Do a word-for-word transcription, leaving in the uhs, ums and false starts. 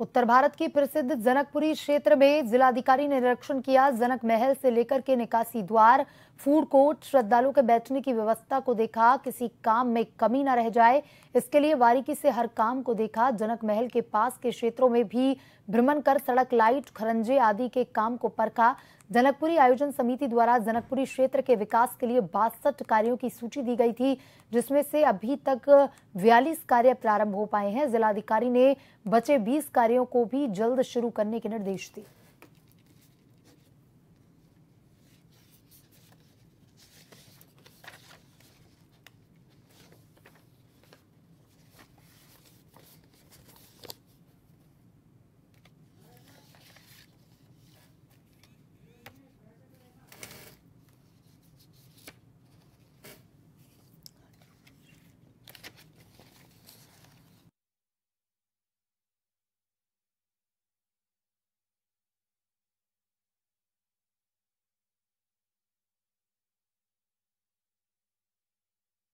उत्तर भारत की प्रसिद्ध जनकपुरी क्षेत्र में जिलाधिकारी ने निरीक्षण किया। जनक महल से लेकर के निकासी द्वार, फूड कोर्ट, श्रद्धालुओं के बैठने की व्यवस्था को देखा। किसी काम में कमी न रह जाए इसके लिए बारीकी से हर काम को देखा। जनक महल के पास के क्षेत्रों में भी भ्रमण कर सड़क लाइट, खरंजे आदि के काम को परखा। जनकपुरी आयोजन समिति द्वारा जनकपुरी क्षेत्र के विकास के लिए बासठ कार्यों की सूची दी गई थी, जिसमें से अभी तक बयालीस कार्य प्रारंभ हो पाए हैं। जिलाधिकारी ने बचे बीस कार्यों को भी जल्द शुरू करने के निर्देश दिए।